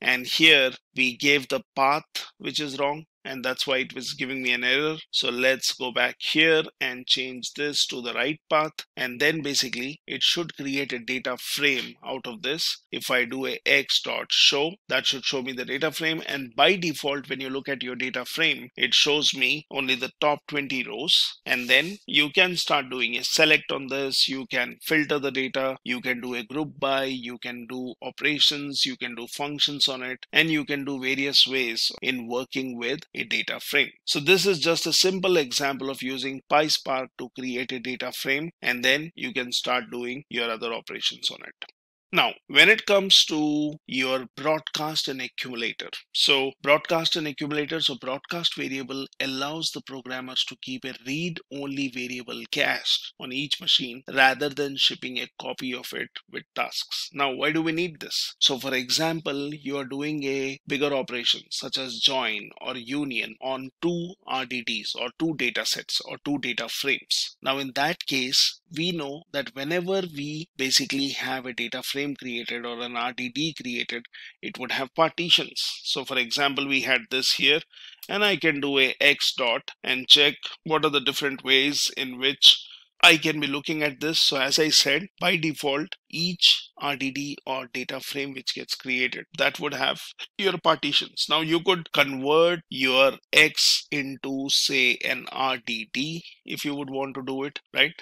and here we gave the path which is wrong, and that's why it was giving me an error. So let's go back here and change this to the right path, and then basically it should create a data frame out of this. If I do a x.show, that should show me the data frame, and by default when you look at your data frame, it shows me only the top 20 rows. And then you can start doing a select on this, you can filter the data, you can do a group by, you can do operations, you can do functions on it, and you can do various ways in working with a data frame. So this is just a simple example of using PySpark to create a data frame, and then you can start doing your other operations on it. Now, when it comes to your broadcast and accumulator, so broadcast variable allows the programmers to keep a read-only variable cached on each machine rather than shipping a copy of it with tasks. Now, why do we need this? So for example, you are doing a bigger operation such as join or union on two RDDs or two data sets or two data frames. Now in that case, we know that whenever we basically have a data frame created or an RDD created, it would have partitions. So for example, we had this here, and I can do a X dot and check what are the different ways in which I can be looking at this. So as I said, by default, each RDD or data frame which gets created, that would have your partitions. Now you could convert your X into say an RDD if you would want to do it, right?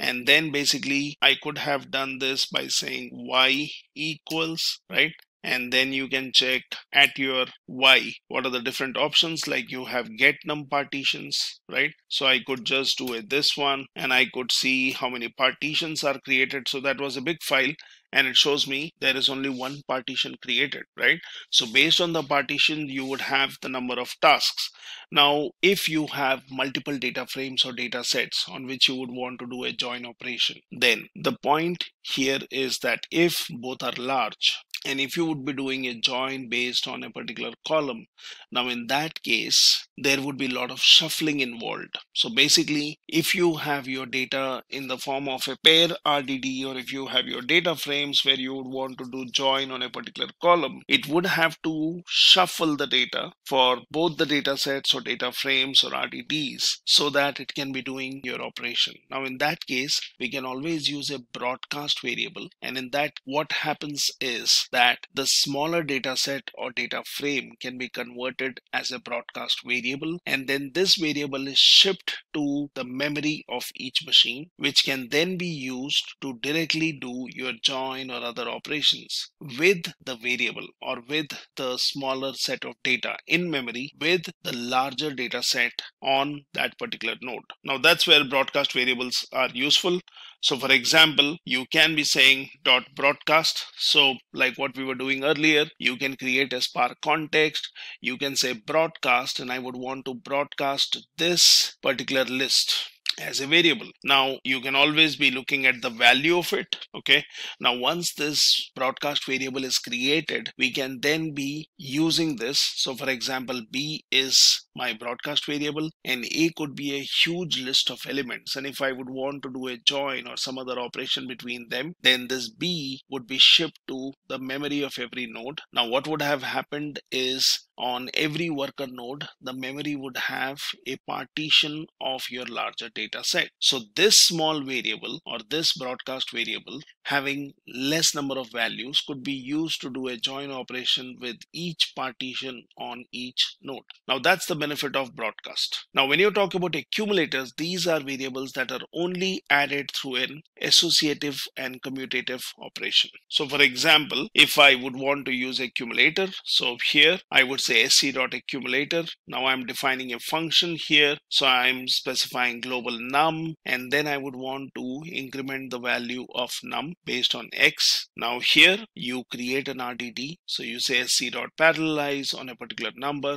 And then basically I could have done this by saying Y equals, right? And then you can check at your Y, what are the different options? Like you have get num partitions, right? So I could just do it this one and I could see how many partitions are created. So that was a big file and it shows me there is only one partition created, right? So based on the partition, you would have the number of tasks. Now, if you have multiple data frames or data sets on which you would want to do a join operation, then the point here is that if both are large, and if you would be doing a join based on a particular column, now in that case, there would be a lot of shuffling involved. So basically, if you have your data in the form of a pair RDD, or if you have your data frames where you would want to do join on a particular column, it would have to shuffle the data for both the data sets or data frames or RDDs so that it can be doing your operation. Now in that case, we can always use a broadcast variable. And in that, what happens is that the smaller data set or data frame can be converted as a broadcast variable, and then this variable is shipped to the memory of each machine, which can then be used to directly do your join or other operations with the variable or with the smaller set of data in memory with the larger data set on that particular node. Now that's where broadcast variables are useful. So for example, you can be saying dot broadcast. So like what we were doing earlier, you can create a Spark context. You can say broadcast, and I would want to broadcast this particular list as a variable. Now you can always be looking at the value of it. Okay. Now once this broadcast variable is created, we can then be using this. So for example, B is my broadcast variable, and A could be a huge list of elements. And if I would want to do a join or some other operation between them, then this B would be shipped to the memory of every node. Now what would have happened is on every worker node, the memory would have a partition of your larger data set. So this small variable or this broadcast variable having less number of values could be used to do a join operation with each partition on each node. Now that's the benefit of broadcast. Now when you talk about accumulators, these are variables that are only added through an associative and commutative operation. So for example, if I would want to use accumulator, so here I would say sc.accumulator. Now I'm defining a function here, so I'm specifying global num, and then I would want to increment the value of num based on X. Now here you create an RDD, so you say sc.parallelize on a particular number,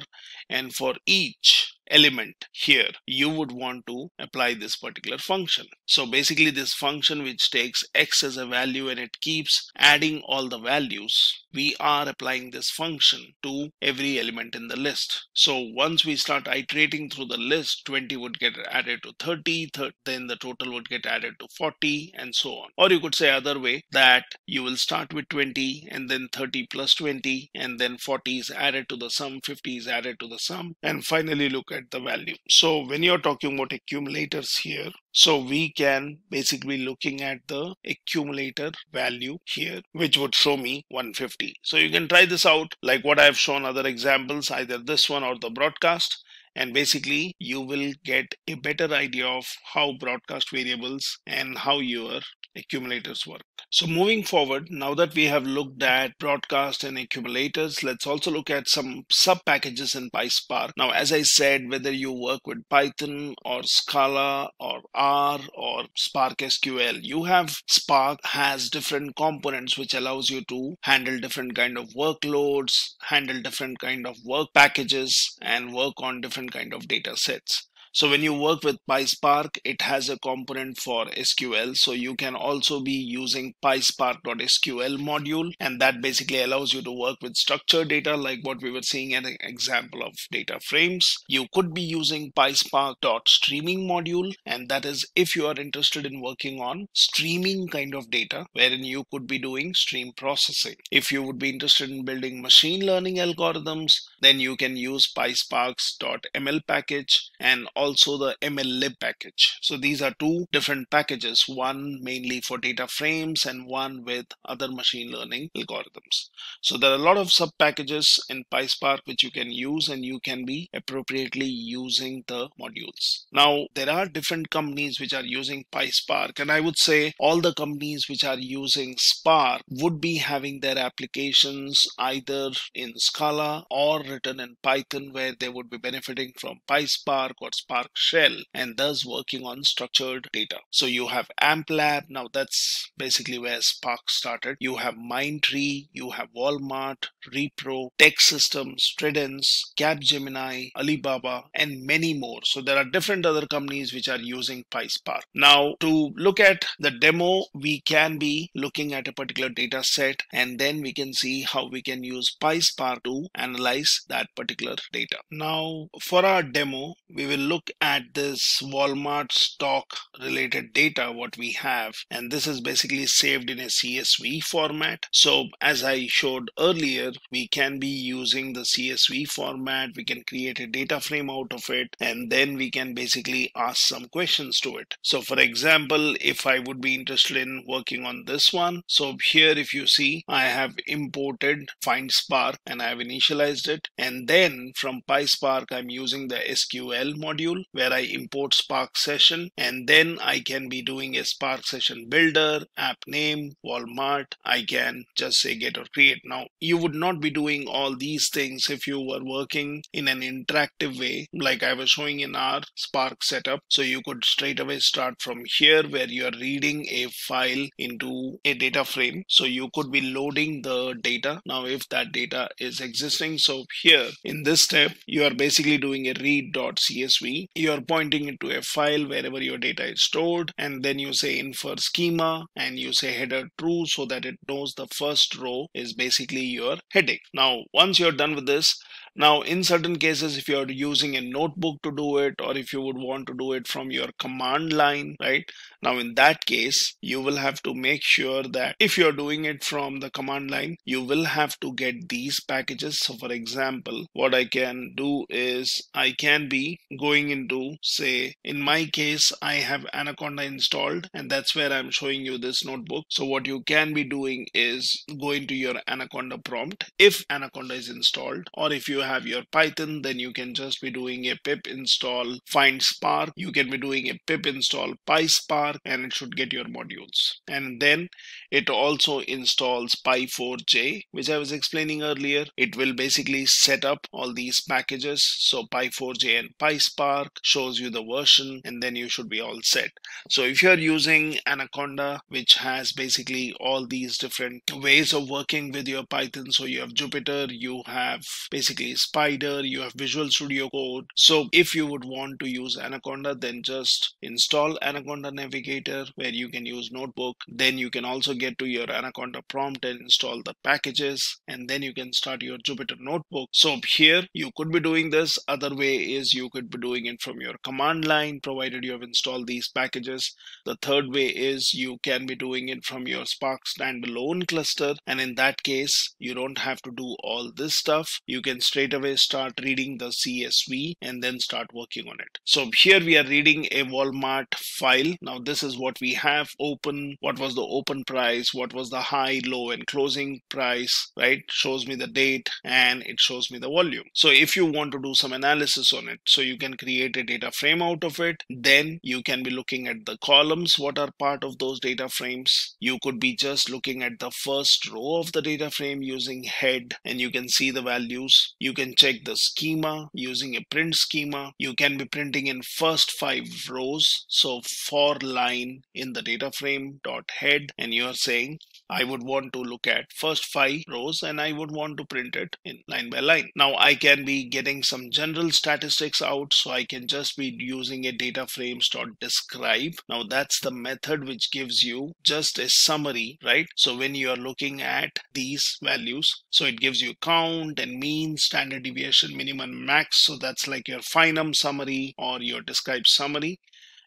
and for each element here, you would want to apply this particular function. So basically this function which takes X as a value and it keeps adding all the values, we are applying this function to every element in the list. So once we start iterating through the list, 20 would get added to 30, then the total would get added to 40 and so on. Or you could say other way, that you will start with 20 and then 30 plus 20 and then 40 is added to the sum, 50 is added to the sum, and finally look at the value. So when you're talking about accumulators here, so we can basically be looking at the accumulator value here, which would show me 150. So you can try this out like what I've shown other examples, either this one or the broadcast. And basically you will get a better idea of how broadcast variables and how your accumulators work. So moving forward, now that we have looked at broadcast and accumulators, let's also look at some sub packages in PySpark. Now, as I said, whether you work with Python or Scala or R or Spark SQL, you have Spark has different components which allows you to handle different kind of workloads, handle different kind of work packages, and work on different kind of data sets. So when you work with PySpark, it has a component for SQL. So you can also be using PySpark.sql module. And that basically allows you to work with structured data like what we were seeing an example of data frames. You could be using PySpark.streaming module. And that is if you are interested in working on streaming kind of data, wherein you could be doing stream processing. If you would be interested in building machine learning algorithms, then you can use PySparks.ml package and also the MLlib package. So these are two different packages, one mainly for data frames and one with other machine learning algorithms. So there are a lot of sub packages in PySpark which you can use, and you can be appropriately using the modules. Now there are different companies which are using PySpark, and I would say all the companies which are using Spark would be having their applications either in Scala or written in Python, where they would be benefiting from PySpark or Spark Shell and thus working on structured data. So you have AmpLab. Now that's basically where Spark started. You have Mindtree, you have Walmart, Repro, Tech Systems, Tridence, Capgemini, Alibaba, and many more. So there are different other companies which are using PySpark. Now to look at the demo, we can be looking at a particular data set, and then we can see how we can use PySpark to analyze that particular data. Now for our demo, we will look at this Walmart stock related data what we have, and this is basically saved in a CSV format. So as I showed earlier, we can be using the CSV format, we can create a data frame out of it, and then we can basically ask some questions to it. So for example, if I would be interested in working on this one, so here if you see, I have imported Find Spark and I have initialized it, and then from PySpark I'm using the SQL module where I import Spark session, and then I can be doing a Spark session builder, app name, Walmart. I can just say get or create. Now you would not be doing all these things if you were working in an interactive way like I was showing in our Spark setup. So you could straight away start from here where you are reading a file into a data frame. So you could be loading the data now if that data is existing. So here in this step, you are basically doing a read.csv. You are pointing it to a file wherever your data is stored, and then you say infer schema and you say header true so that it knows the first row is basically your heading. Now once you're done with this, now in certain cases if you're using a notebook to do it, or if you would want to do it from your command line, right? Now in that case, you will have to make sure that if you're doing it from the command line, you will have to get these packages. So for example, what I can do is I can be going into, say in my case, I have Anaconda installed, and that's where I'm showing you this notebook. So what you can be doing is go into your Anaconda prompt if Anaconda is installed, or if you have your Python, then you can just be doing a pip install find spark. You can be doing a pip install PySpark, and it should get your modules. And then it also installs Py4j, which I was explaining earlier. It will basically set up all these packages. So Py4j and PySpark shows you the version, and then you should be all set. So if you're using Anaconda, which has basically all these different ways of working with your Python, so you have Jupyter, you have basically Spider, you have Visual Studio Code. So if you would want to use Anaconda, then just install Anaconda Navigator where you can use Notebook. Then you can also get to your Anaconda prompt and install the packages, and then you can start your Jupyter Notebook. So here you could be doing this. Other way is you could be doing it from your command line, provided you have installed these packages. The third way is you can be doing it from your Spark standalone cluster, and in that case you don't have to do all this stuff. You can straight away start reading the CSV and then start working on it. So here we are reading a Walmart file. Now this is what we have open, what was the open price, what was the high, low and closing price, right? Shows me the date and it shows me the volume. So if you want to do some analysis on it, so you can create a data frame out of it. Then you can be looking at the columns, what are part of those data frames. You could be just looking at the first row of the data frame using head, and you can see the values. You You can check the schema using a print schema. You can be printing in first 5 rows. So for line in the data frame dot head, and you are saying I would want to look at first 5 rows and I would want to print it in line by line. Now I can be getting some general statistics out, so I can just be using a data frames dot describe. Now that's the method which gives you just a summary, right? So when you are looking at these values, so it gives you count and mean, standard deviation, minimum, max. So that's like your finum summary or your describe summary.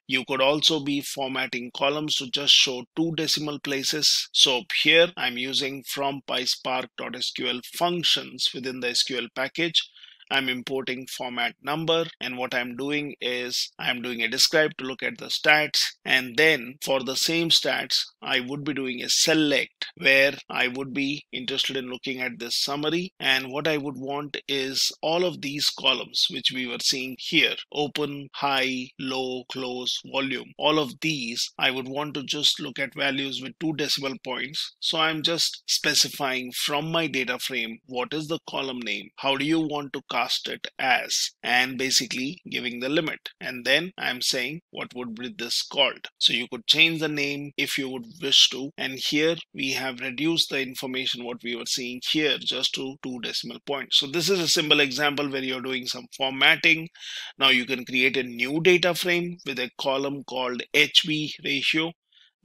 You could also be formatting columns to just show 2 decimal places. So here I'm using from PySpark.sql functions within the SQL package. I'm importing format number, and what I'm doing is I'm doing a describe to look at the stats, and then for the same stats I would be doing a select where I would be interested in looking at this summary, and what I would want is all of these columns which we were seeing here, open, high, low, close, volume, all of these I would want to just look at values with 2 decimal points. So I'm just specifying from my data frame what is the column name, how do you want to cast it as, and basically giving the limit, and then I'm saying what would be this called. So you could change the name if you would wish to, and here we have reduced the information what we were seeing here just to 2 decimal points. So this is a simple example where you're doing some formatting. Now you can create a new data frame with a column called HV ratio,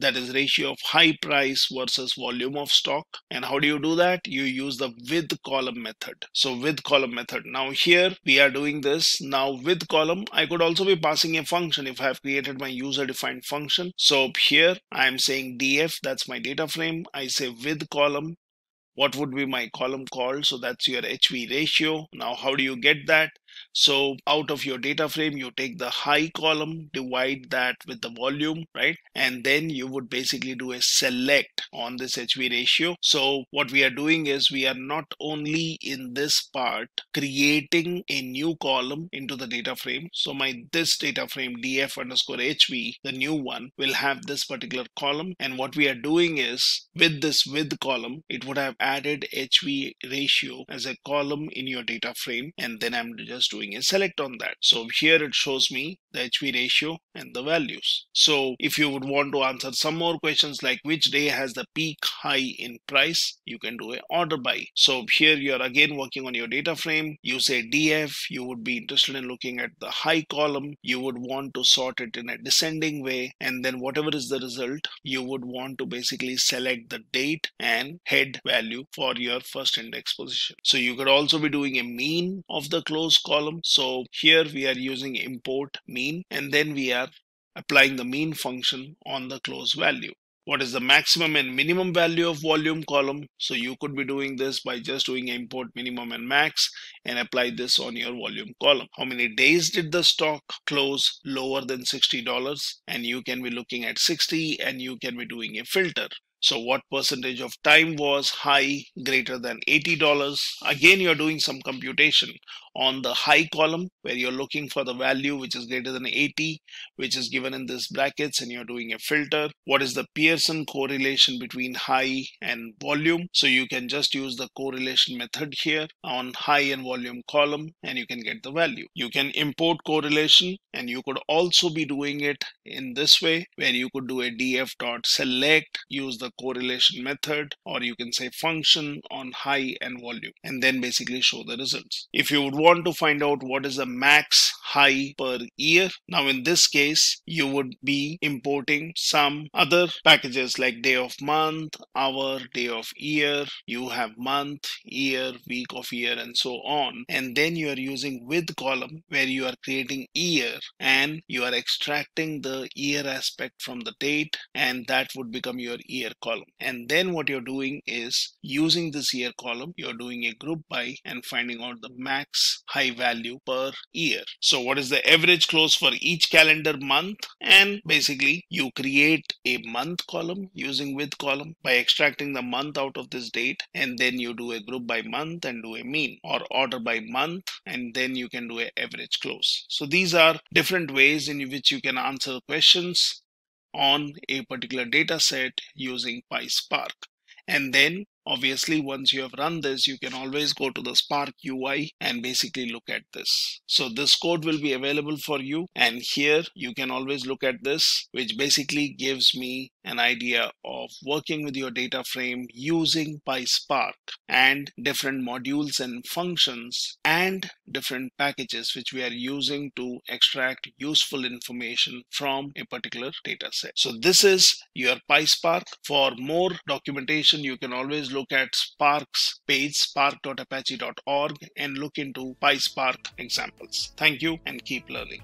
that is ratio of high price versus volume of stock. And how do you do that? You use the with column method. So with column method, now here we are doing this. Now with column, I could also be passing a function if I have created my user defined function. So here I am saying df, that's my data frame. I say with column, what would be my column called? So that's your HV ratio. Now how do you get that? So out of your data frame, you take the high column, divide that with the volume, right? And then you would basically do a select on this HV ratio. So what we are doing is we are not only in this part creating a new column into the data frame. So my this data frame df underscore HV, the new one, will have this particular column. And what we are doing is with this with column, it would have added HV ratio as a column in your data frame. And then I'm just doing a select on that. So here it shows me the HV ratio and the values. So if you would want to answer some more questions like which day has the peak high in price, you can do an order by. So here you are again working on your data frame. You say df, you would be interested in looking at the high column. You would want to sort it in a descending way, and then whatever is the result, you would want to basically select the date and head value for your first index position. So you could also be doing a mean of the close column. So here we are using import mean, and then we are applying the mean function on the close value. What is the maximum and minimum value of volume column? So you could be doing this by just doing import minimum and max and apply this on your volume column. How many days did the stock close lower than $60? And you can be looking at 60, and you can be doing a filter. So what percentage of time was high greater than $80? Again, you're doing some computation on the high column where you're looking for the value which is greater than 80, which is given in this brackets, and you're doing a filter. What is the Pearson correlation between high and volume? So you can just use the correlation method here on high and volume column, and you can get the value. You can import correlation, and you could also be doing it in this way where you could do a df.select, use the correlation method, or you can say function on high and volume, and then basically show the results. If you would want to find out what is the max high per year, now in this case you would be importing some other packages like day of month, hour, day of year, you have month, year, week of year, and so on, and then you are using with column where you are creating year and you are extracting the year aspect from the date, and that would become your year column. And then what you're doing is using this year column, you're doing a group by and finding out the max high value per year. So what is the average close for each calendar month? And basically you create a month column using with column by extracting the month out of this date, and then you do a group by month and do a mean, or order by month, and then you can do an average close. So these are different ways in which you can answer questions on a particular data set using PySpark. And then Obviously, once you have run this, you can always go to the Spark UI and basically look at this. So this code will be available for you, and here you can always look at this, which basically gives me an idea of working with your data frame using PySpark and different modules and functions and different packages which we are using to extract useful information from a particular data set. So this is your PySpark. For more documentation, you can always look at Spark's page, spark.apache.org, and look into PySpark examples. Thank you and keep learning.